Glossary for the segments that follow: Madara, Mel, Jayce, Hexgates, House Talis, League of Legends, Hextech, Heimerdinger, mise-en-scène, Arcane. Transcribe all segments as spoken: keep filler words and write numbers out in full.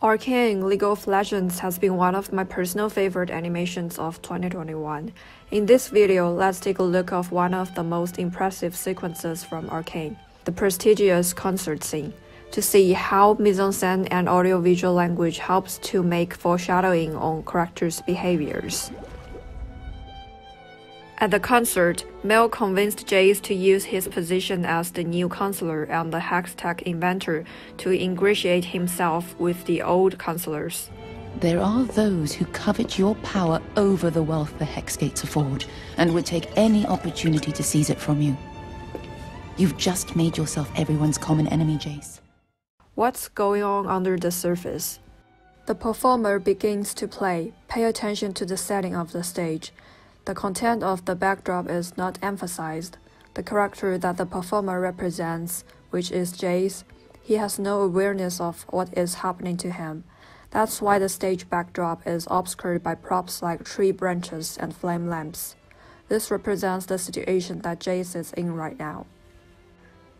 Arcane, League of Legends has been one of my personal favorite animations of twenty twenty-one. In this video, let's take a look at one of the most impressive sequences from Arcane, the prestigious concert scene, to see how mise-en-scene and audio-visual language helps to make foreshadowing on characters' behaviors. At the concert, Mel convinced Jayce to use his position as the new counselor and the Hextech inventor to ingratiate himself with the old counselors. There are those who covet your power over the wealth the Hexgates afford, and would take any opportunity to seize it from you. You've just made yourself everyone's common enemy, Jayce. What's going on under the surface? The performer begins to play. Pay attention to the setting of the stage. The content of the backdrop is not emphasized. The character that the performer represents, which is Jayce, he has no awareness of what is happening to him. That's why the stage backdrop is obscured by props like tree branches and flame lamps. This represents the situation that Jayce is in right now.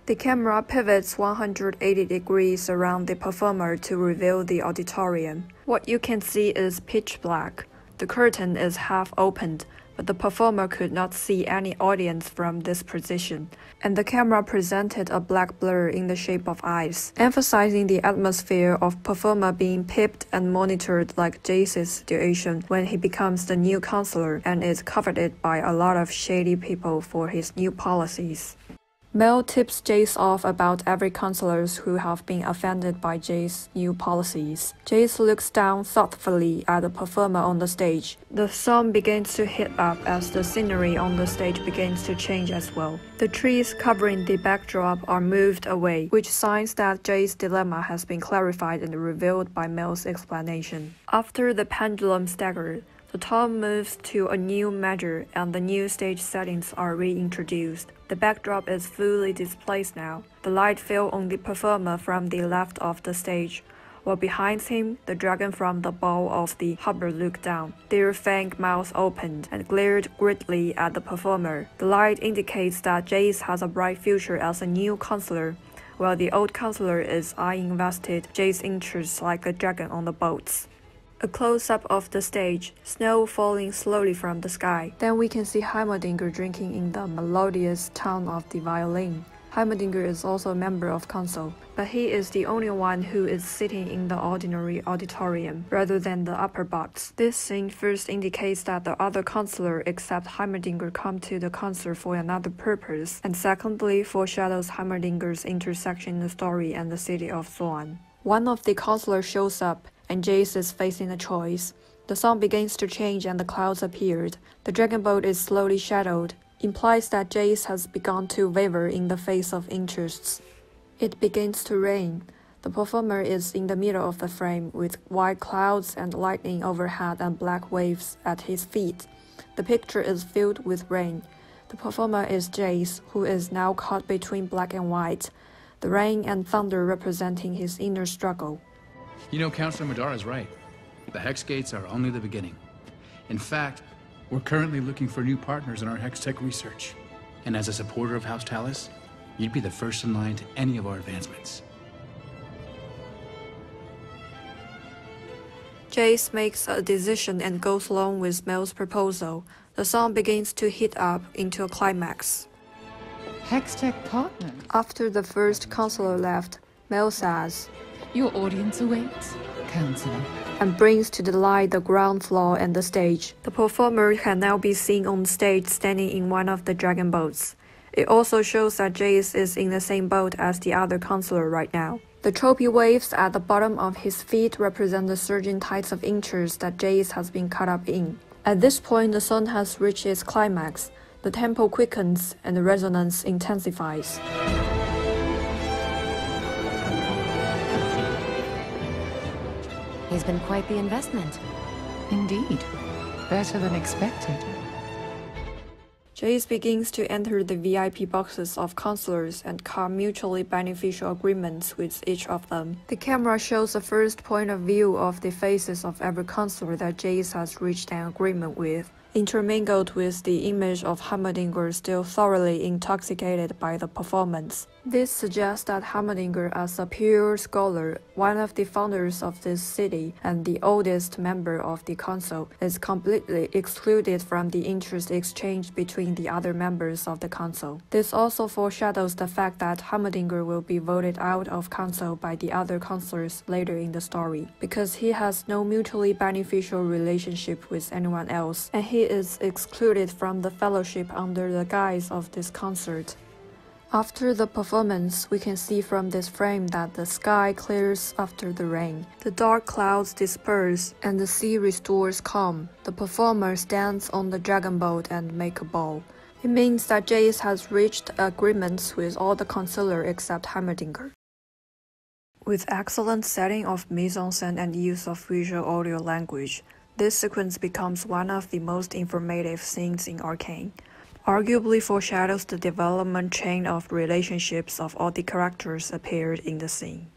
The camera pivots one hundred eighty degrees around the performer to reveal the auditorium. What you can see is pitch black. The curtain is half opened, but the performer could not see any audience from this position, and the camera presented a black blur in the shape of eyes, emphasizing the atmosphere of performer being pipped and monitored like Jayce's situation when he becomes the new counselor and is coveted by a lot of shady people for his new policies. Mel tips Jayce off about every counselors who have been offended by Jayce's new policies. Jayce looks down thoughtfully at the performer on the stage. The sun begins to heat up as the scenery on the stage begins to change as well. The trees covering the backdrop are moved away, which signs that Jayce's dilemma has been clarified and revealed by Mel's explanation. After the pendulum stagger, the tone moves to a new measure and the new stage settings are reintroduced. The backdrop is fully displaced now. The light fell on the performer from the left of the stage, while behind him, the dragon from the bow of the hopper looked down. Their fang mouths opened and glared greedily at the performer. The light indicates that Jayce has a bright future as a new counselor, while the old counselor is eyeing vested Jayce's interests like a dragon on the boats. A close-up of the stage, snow falling slowly from the sky. Then we can see Heimerdinger drinking in the melodious tone of the violin. Heimerdinger is also a member of council, but he is the only one who is sitting in the ordinary auditorium, rather than the upper box. This scene first indicates that the other counselor except Heimerdinger come to the concert for another purpose, and secondly foreshadows Heimerdinger's intersection in the story and the city of Swan. One of the counselors shows up, and Jayce is facing a choice. The sun begins to change and the clouds appeared. The dragon boat is slowly shadowed, implies that Jayce has begun to waver in the face of interests. It begins to rain. The performer is in the middle of the frame with white clouds and lightning overhead and black waves at his feet. The picture is filled with rain. The performer is Jayce, who is now caught between black and white, the rain and thunder representing his inner struggle. You know, Counselor Madara is right. The Hexgates are only the beginning. In fact, we're currently looking for new partners in our Hextech research. And as a supporter of House Talis, you'd be the first in line to any of our advancements. Jayce makes a decision and goes along with Mel's proposal. The song begins to heat up into a climax. Hextech partner? After the first counselor left, Mel says, "Your audience awaits, Counselor," and brings to the light the ground floor and the stage. The performer can now be seen on stage standing in one of the dragon boats. It also shows that Jayce is in the same boat as the other counselor right now. The trophy waves at the bottom of his feet represent the surging tides of interest that Jayce has been caught up in. At this point, the song has reached its climax. The tempo quickens and the resonance intensifies. He's been quite the investment. Indeed. Better than expected. Jayce begins to enter the V I P boxes of counselors and cut mutually beneficial agreements with each of them. The camera shows the first point of view of the faces of every counselor that Jayce has reached an agreement with, intermingled with the image of Heimerdinger still thoroughly intoxicated by the performance. This suggests that Heimerdinger, as a pure scholar, one of the founders of this city and the oldest member of the council, is completely excluded from the interest exchanged between the other members of the council. This also foreshadows the fact that Heimerdinger will be voted out of council by the other councillors later in the story, because he has no mutually beneficial relationship with anyone else, and he is excluded from the fellowship under the guise of this concert. After the performance, we can see from this frame that the sky clears after the rain, the dark clouds disperse, and the sea restores calm. The performer stands on the dragon boat and makes a bow. It means that Jayce has reached agreements with all the councillors except Heimerdinger. With excellent setting of mise-en-scène and use of visual audio language, this sequence becomes one of the most informative scenes in Arcane. Arguably foreshadows the development chain of relationships of all the characters appeared in the scene.